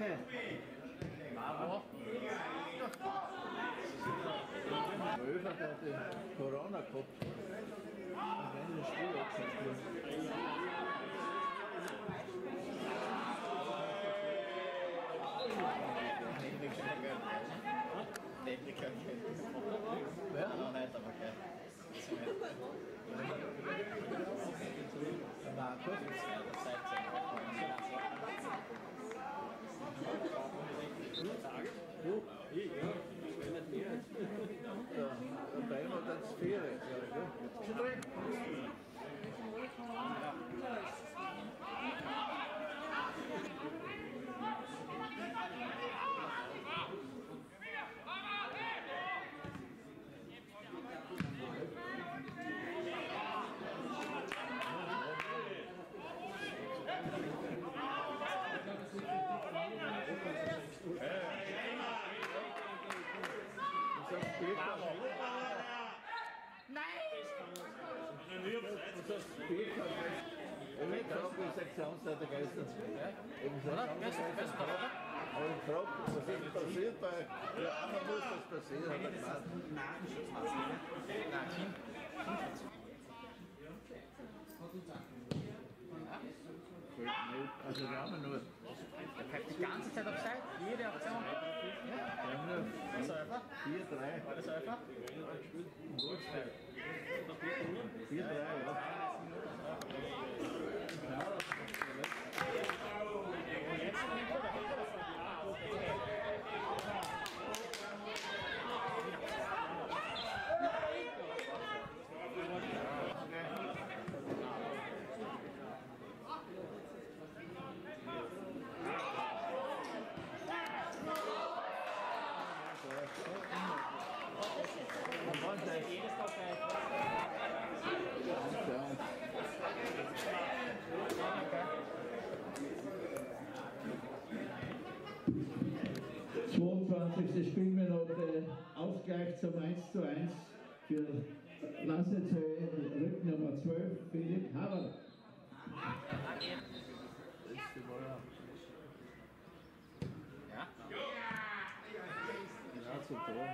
Bravo. Der Öfer hat Corona gehabt. Wenn das Spiel abgesetzt wird. Ja, nicht aber geil. Also wir haben nur. Er bleibt die ganze Zeit auf Seite, jede Aktion. War das einfach? 4-3. War das einfach? 4-3, ja. Spielminute, Ausgleich zum 1:1 für Lassnitzhöhe, Rücken Nummer 12, Philipp Haberl. Ja? Genau zum Tor.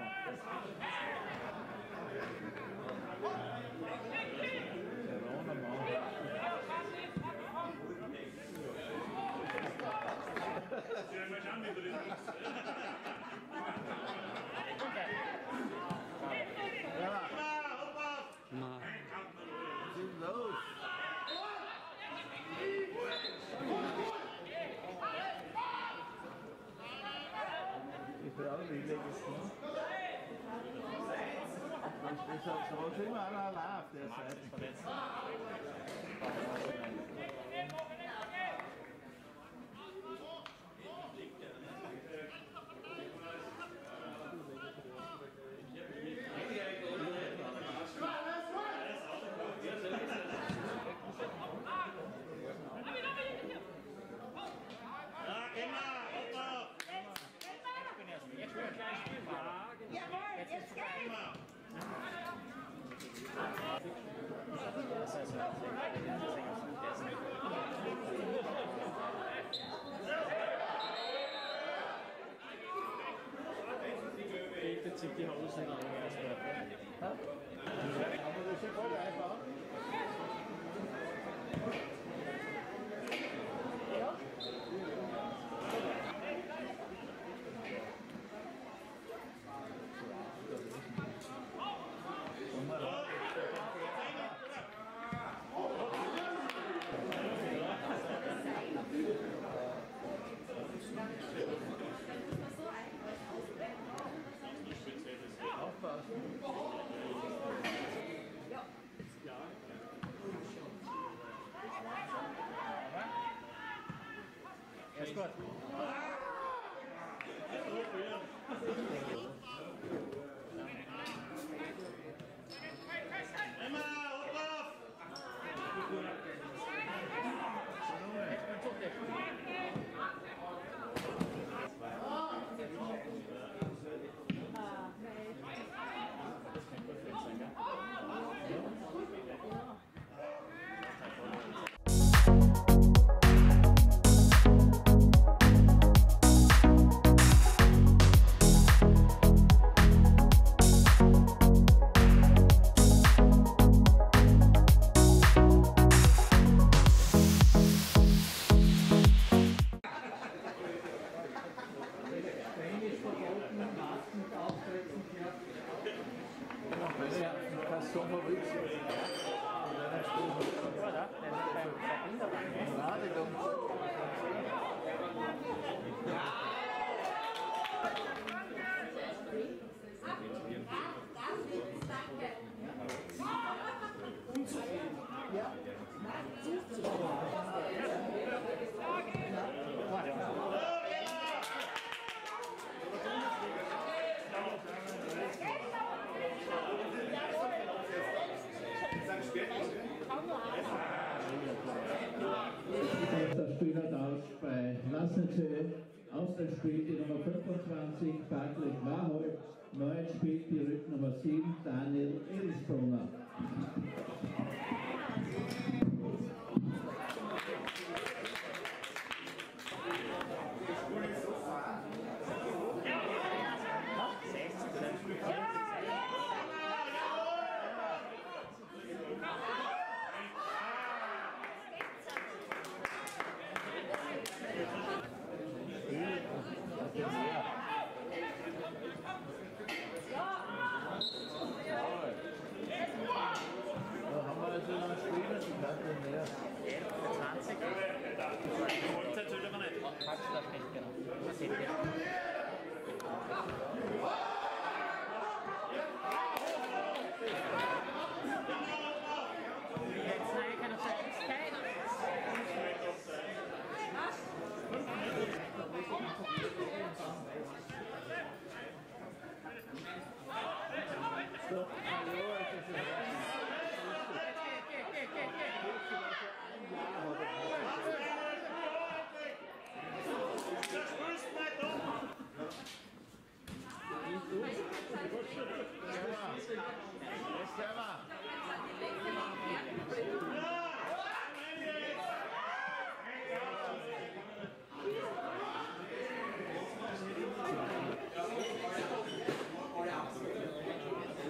Schulze aus dem Spiel die Nummer 25, Patrick Warholz, neu spielt die Rücknummer 7, Daniel Elstromer.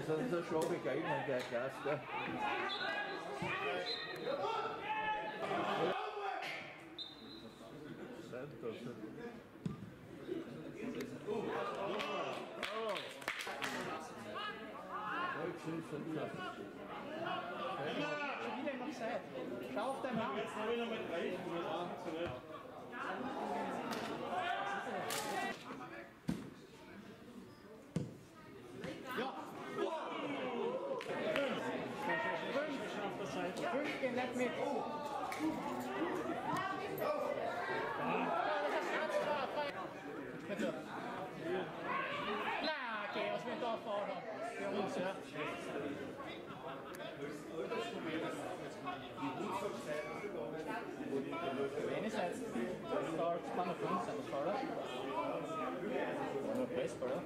Das ist ein Schwabe gegangen, der Gast. Schau auf deinen Mann. Jetzt noch wieder mit rein. Ja. 5 gehen nicht mit. Bitte. Na, okay, was wir da vorne. Für uns, ja. Einerseits, da kann man für uns sein, oder? Oder besser, oder?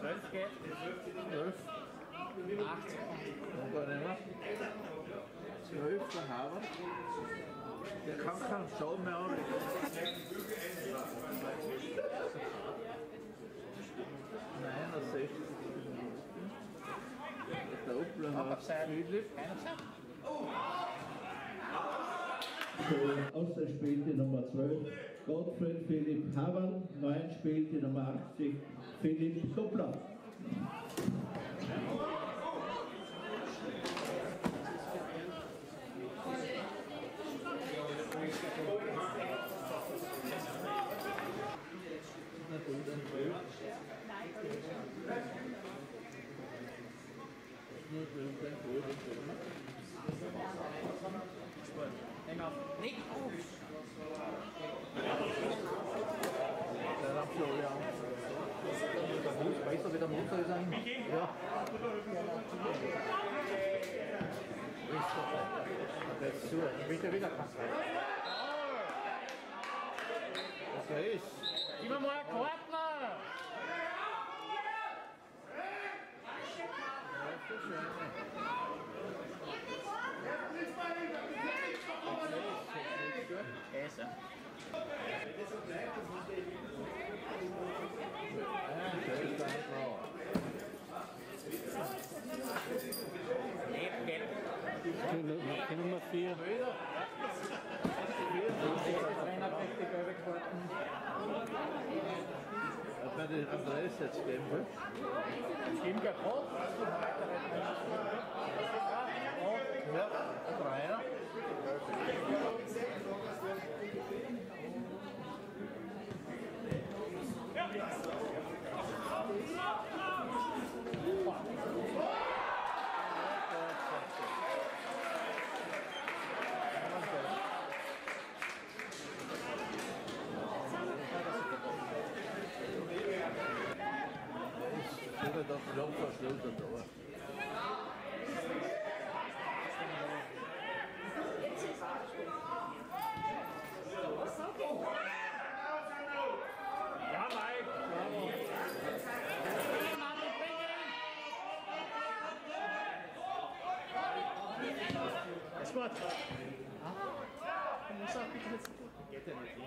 12 geht, 12. 18. Ungarnehmer. 12 der Haber. Der kann keinen Schaden mehr haben. Nein, das ist der Oppelhammer. Aus der spielt die Nummer 12 Gottfried Philipp Haberl. 9 spielt die Nummer 80 Philipp Suppler. Bitte wieder passen. Das ist. Gib mir mal einen Kartner! Die Nummer 4. Hat man den Andreas jetzt geben, ne? Stimmt ja gerade. Ja, ein Dreier. It's das Wort. Du musst auch bitte jetzt. Geht ja nicht hin.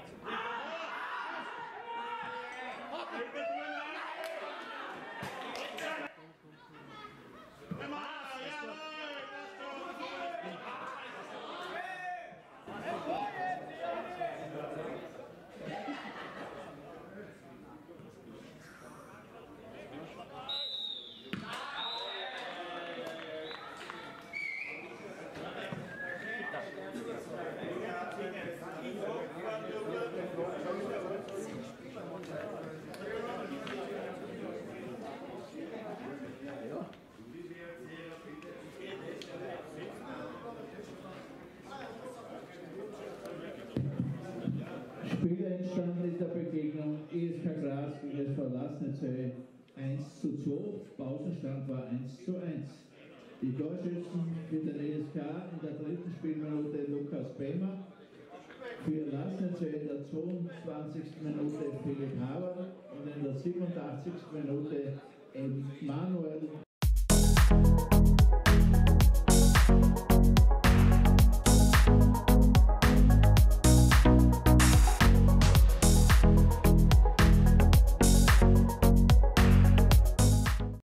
Spielentstanden ist der Begegnung ESK Graz gegen SV Lassnitzhöhe 1:2, Pausenstand war 1:1. Die Torschützen für den ESK in der 3. Spielminute Lukas Pehmer, für Lassnitzhöhe in der 22. Minute Philipp Haberl und in der 87. Minute Emanuel